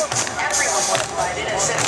Everyone was invited and said